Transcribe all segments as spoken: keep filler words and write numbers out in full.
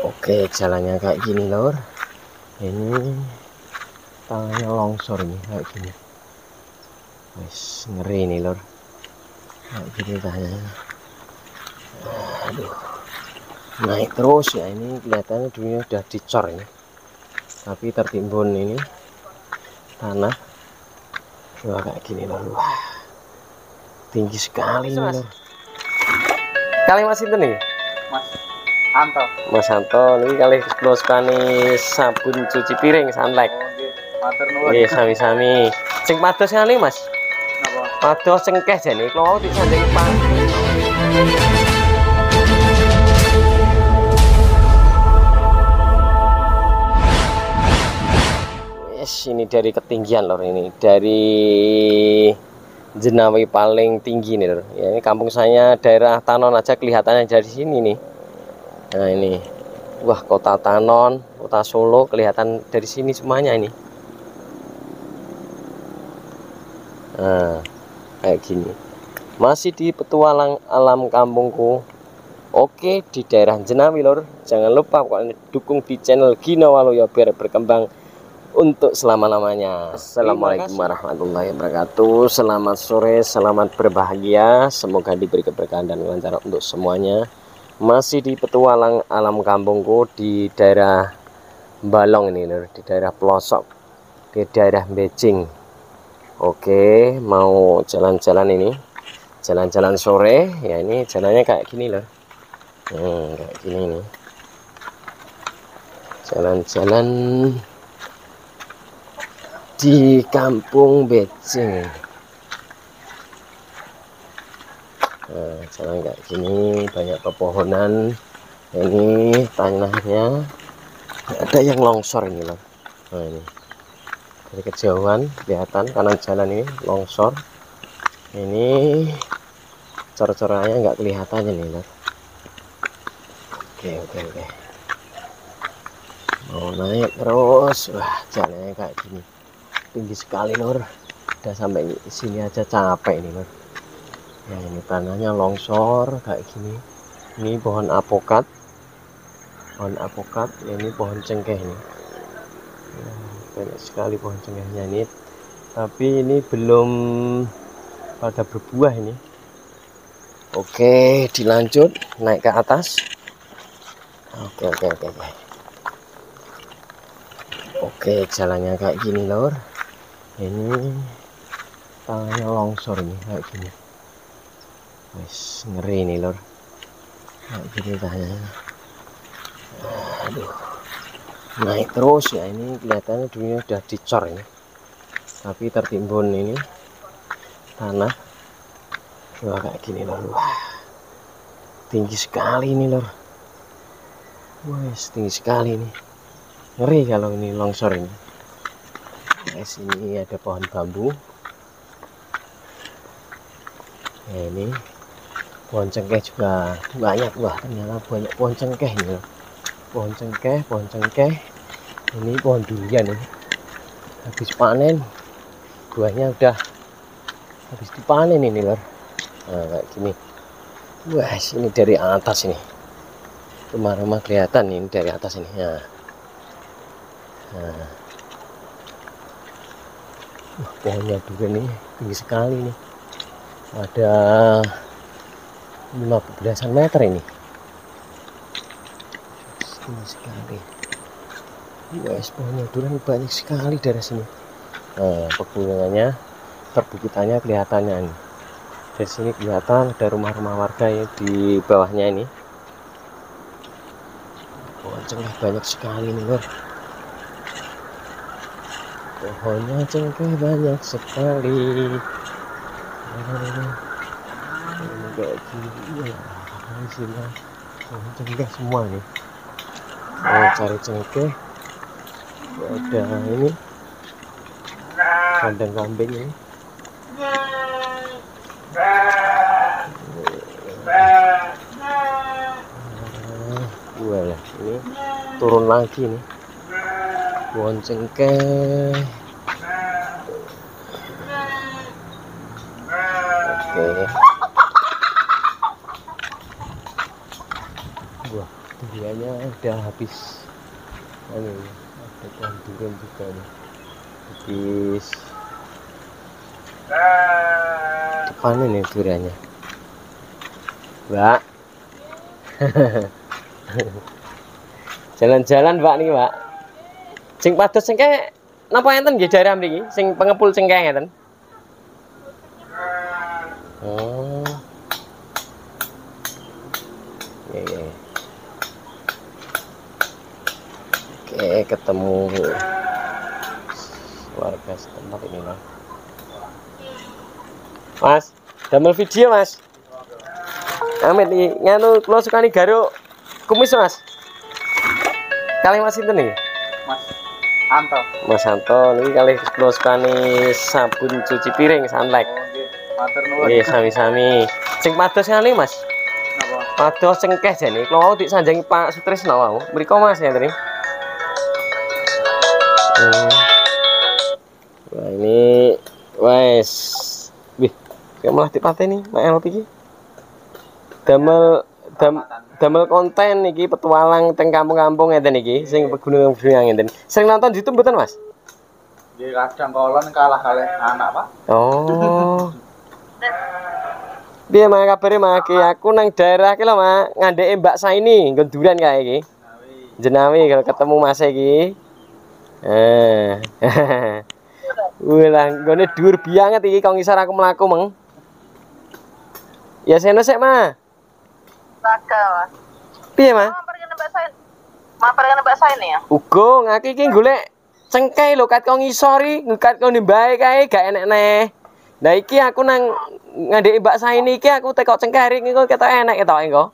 Oke, jalannya kayak gini lor. Ini tangannya longsor nih kayak gini. Wes ngeri nih lor. Kayak gini tangannya. Aduh. Naik terus ya, ini kelihatannya dunia udah dicor ini, tapi tertimbun ini tanah. Wah, kayak gini lalu, tinggi sekali mas, ini. Mas. Kali Mas itu nih, Mas Anto. Mas Anto ini kali eksploskani sabun cuci piring Sunlight. Oh, iya, sami-sami. Ceng pados kali Mas. Napa? Pados cengkeh jane kalau disanding pan. Ini dari ketinggian lor, ini dari Njenawi paling tinggi nih lor. Ya, ini kampung saya daerah Tanon aja kelihatannya dari sini nih. Nah ini, wah kota Tanon, kota Solo kelihatan dari sini semuanya ini. Nah, kayak gini. Masih di Petualang Alam Kampungku. Oke, di daerah Njenawi lor. Jangan lupa dukung di channel Gino Waluyo biar berkembang untuk selama-lamanya. Assalamualaikum warahmatullahi wabarakatuh. Selamat sore, selamat berbahagia. Semoga diberi keberkahan dan lancar untuk semuanya. Masih di Petualang Alam Kampungku di daerah Balong ini lor, di daerah pelosok, di daerah Menjing. Oke, mau jalan-jalan ini, jalan-jalan sore ya. Ini jalannya kayak gini lor. hmm, kayak gini nih jalan-jalan di kampung Menjing. Nah, jalan kayak gini, banyak pepohonan. Ini tanahnya ada yang longsor ini loh. Nah, ini dari kejauhan kelihatan kanan jalan ini longsor. Ini cor-corannya nggak kelihatan ini loh. Oke oke oke. Mau naik terus, wah jalannya kayak gini. Tinggi sekali lor, udah sampai sini aja capek ini lor. Ya ini tanahnya longsor kayak gini. Ini pohon apokat, pohon apokat. Ini pohon cengkeh nih. Ya, banyak sekali pohon cengkehnya ini. Tapi ini belum pada berbuah ini. Oke, dilanjut naik ke atas. Oke oke oke oke. Oke, jalannya kayak gini lor. Ini tanahnya longsor nih kayak gini. Wes ngeri nih lor. Kayak gini tanahnya. Aduh. Naik terus ya, ini kelihatannya dunia udah dicor ini. Tapi tertimbun ini tanah. Wah, kayak gini lor. Wah. Tinggi sekali ini lor. Wes tinggi sekali ini. Ngeri kalau ini longsor ini. Di sini ada pohon bambu. Nah, ini pohon cengkeh juga banyak. Wah ternyata banyak pohon cengkeh ini. Pohon cengkeh, pohon cengkeh. Ini pohon durian ini. Habis panen, buahnya udah habis dipanen ini lor. Nah, kayak gini. Wah ini dari atas ini. Rumah-rumah kelihatan ini dari atas ini. Nah. Nah. Wah, pohonnya durian ini tinggi sekali nih. Ada lima belasan meter ini. Tinggi sekali. Wes pohonnya durian banyak sekali dari sini. Nah, pegunungannya, perbukitannya kelihatannya ini. Dari sini kelihatan ada rumah-rumah warga ya di bawahnya ini. Pohon cengkeh banyak sekali nih lor. Pohonnya cengkeh banyak sekali. Ini kayak gini ya. Isinya pohon cengkeh semua nih. Mau cari cengkeh. Ada ini kandang kambing ini. Wah, ini turun lagi nih. Pohon cengkeh. Oke. Wah, duriannya udah habis. Ini ada pohon durian juga nih, habis depan ini duriannya, Mbak. Jalan-jalan Mbak nih, Mbak. Sing padus sing kaya napa enten nggih daerah mriki sing pengepul sing kaya ngeten? Oh. Oke, oke. Oke, ketemu warga setempat ini, Mas. Mas, damel video, Mas. Amit iki nganu kula sukani garuk kumis, Mas. Kalih Mas sinten iki? Mas Anto. Mas Anto niki kalih kula sukani sabun cuci piring Sunlight. Matur nuwun. Nggih, sami-sami. Sing padhos kalih, Mas. Napa? Padhos cengkeh jane kula wau disanjangi Pak Sutrisna wau. Mriko Mas ngenteni. Hmm. Wah, ini wes. Wih, kok malah dipateni Mak Elot iki. Damel dam, damel konten niki petualang teng kampung-kampung ngeten niki sing pegunungan-pegunungan ngeten. Sering nonton YouTube mboten, Mas? Nggih, kadang kolon kalah kalih anak, Pak. Oh. Piye mak kabare mak iki? Aku nang daerah iki lho, Mak. Ngandheke Mbak Saini nggon duran kae iki. Njenawi kalau ketemu Mas iki. Eh. Ulah nggone dhuwur banget iki kok ngisor aku mlaku, Mang. Ya seno sik, Mas. Bakal. Piye, Mas? Mampir kene Mbak Sain. Mampir kene Mbak Sain ya? Uga ngaki iki golek cengkeh lho, kat kok ngisori, ngekat kok ndembae kae gak enek neh. Lah iki aku nang ngandheki Mbak Sain iki aku tekok cengkeh iki kok ketok enek ketok engko.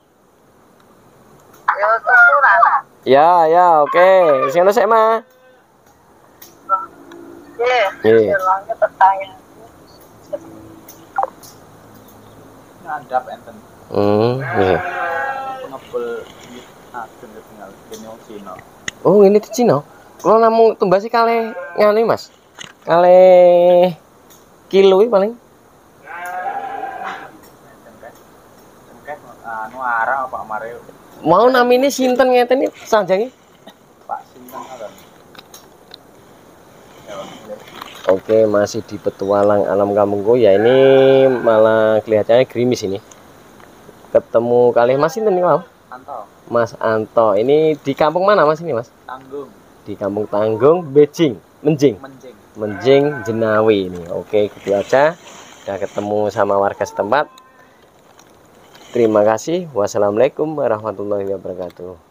Ya tukuran. Ya, ya, oke. Okay. Seno sik, Mas. Nggih. Nggih. Langit tetangga. Ngandhap enten. Hmm, yeah. Oh, ini di Cina. Kalau namun tumbas sih kali ngani, Mas. Kali kilo paling. Mau namine sinten ngeten iki sanjange? Pak Sinten. Oke, masih di Petualang Alam Kampungku ya, ini malah kelihatannya gerimis ini. Ketemu kali Mas sinten iki, Mas? Anto. Mas Anto. Ini di kampung mana, Mas, ini, Mas? Tanggung. Di Kampung Tanggung, Menjing. Menjing. Menjing. Menjing Jenawi ini. Oke, gitu aja. Kita ketemu sama warga setempat. Terima kasih. Wassalamualaikum warahmatullahi wabarakatuh.